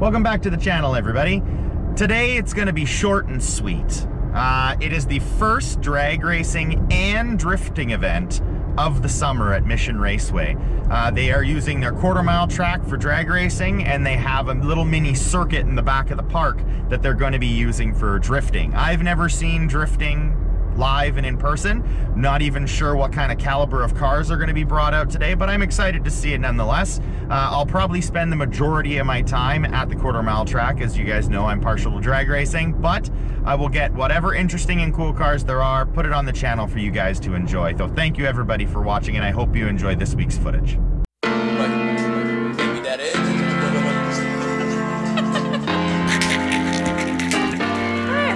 Welcome back to the channel, everybody. Today it's going to be short and sweet. It is the first drag racing and drifting event of the summer at Mission Raceway. They are using their quarter-mile track for drag racing, and they have a little mini circuit in the back of the park that they're going to be using for drifting. I've never seen drifting live and in person. Not even sure what kind of caliber of cars are going to be brought out today, but I'm excited to see it nonetheless. I'll probably spend the majority of my time at the quarter-mile track. As you guys know, I'm partial to drag racing, but I will get whatever interesting and cool cars there are, put it on the channel for you guys to enjoy. So thank you everybody for watching, and I hope you enjoyed this week's footage. Hey,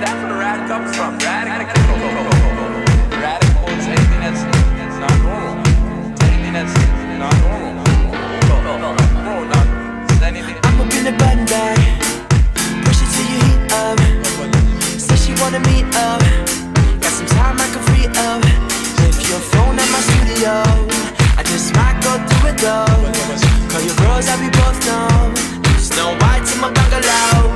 that's where rad comes from. Radical is anything that's not normal. Anything that's not normal. Bro, not anything. I'm up in the button bag, push it till you heat up. Said she wanna meet up, got some time I can free up. Leave your phone at my studio, I just might go through it though. Call your bros, I'll be both numb. Snow White to my bungalow.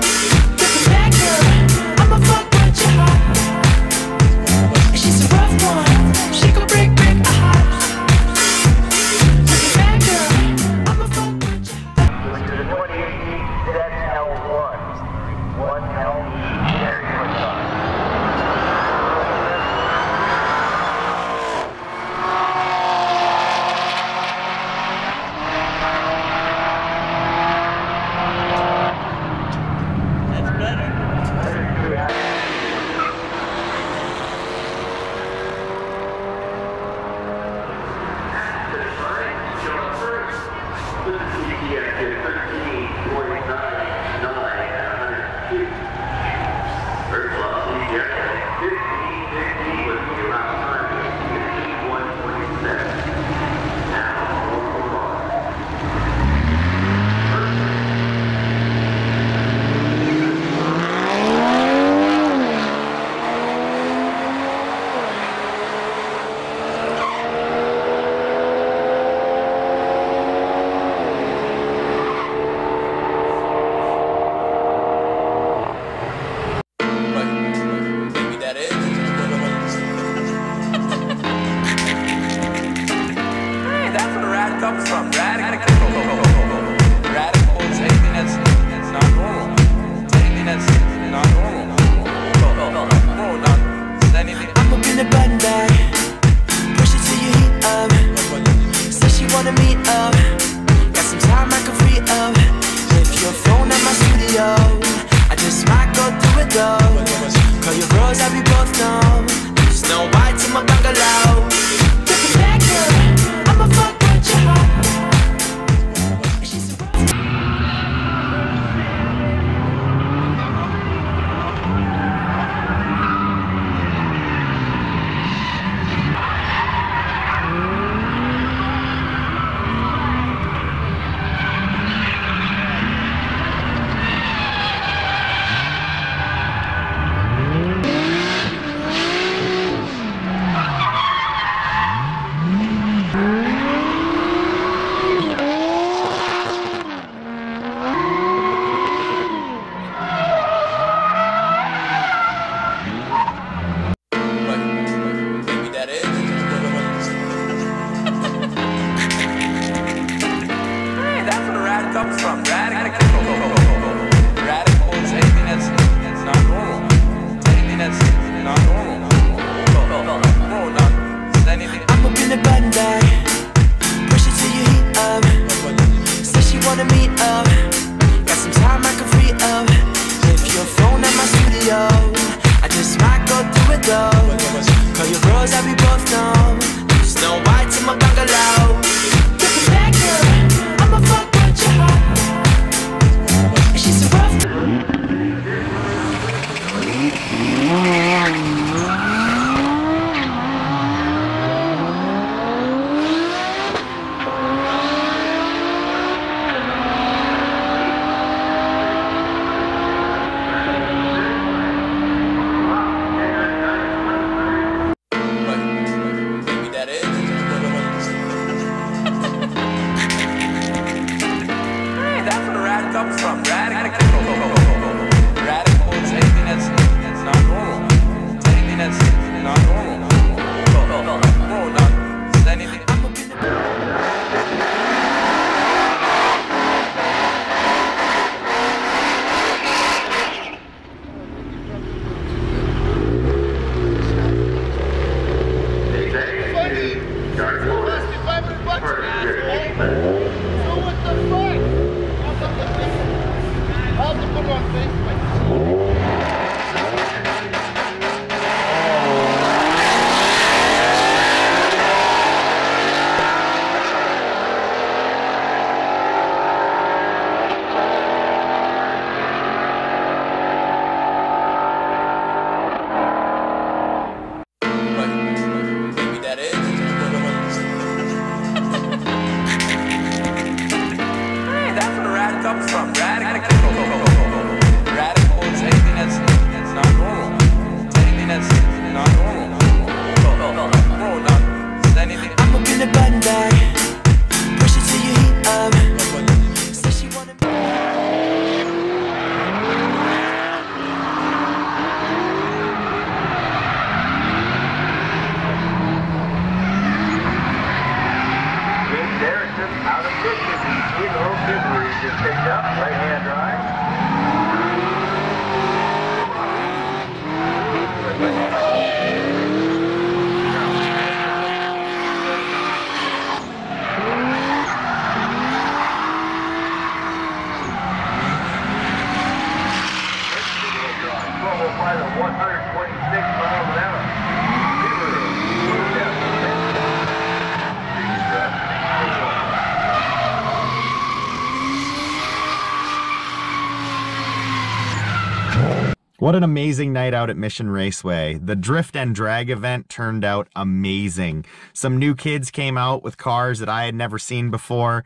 What an amazing night out at Mission Raceway. The drift and drag event turned out amazing. Some new kids came out with cars that I had never seen before.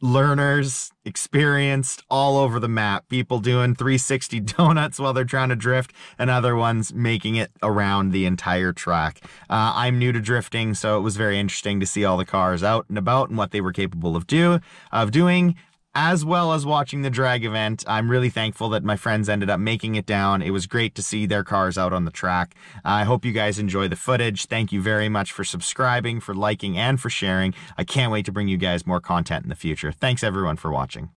Learners, experienced, all over the map. People doing 360 donuts while they're trying to drift, and other ones making it around the entire track. I'm new to drifting, so it was very interesting to see all the cars out and about and what they were capable of doing. As well as watching the drag event, I'm really thankful that my friends ended up making it down. It was great to see their cars out on the track. I hope you guys enjoy the footage. Thank you very much for subscribing, for liking, and for sharing. I can't wait to bring you guys more content in the future. Thanks everyone for watching.